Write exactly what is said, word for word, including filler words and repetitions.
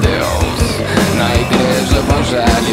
Deus, na igreja evangélica.